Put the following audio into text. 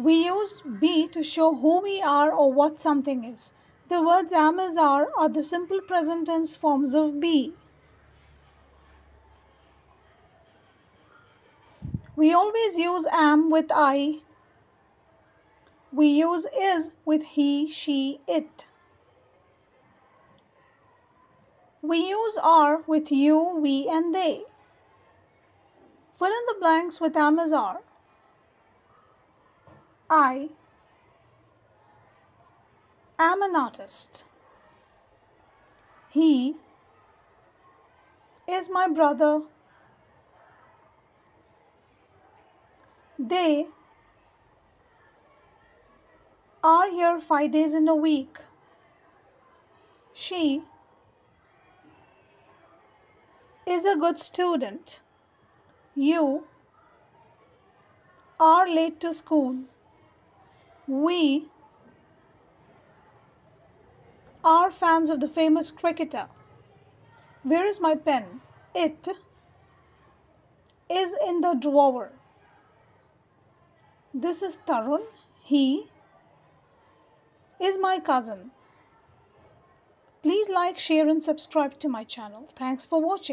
We use be to show who we are or what something is. The words am is are the simple present tense forms of be. We always use am with I. We use is with he, she, it. We use are with you, we, and they. Fill in the blanks with am is are. I am an artist. He is my brother. They are here 5 days in a week. She is a good student. You are late to school. We are fans of the famous cricketer. Where is my pen? It is in the drawer. This is Tarun. He is my cousin. Please like, share and subscribe to my channel. Thanks for watching.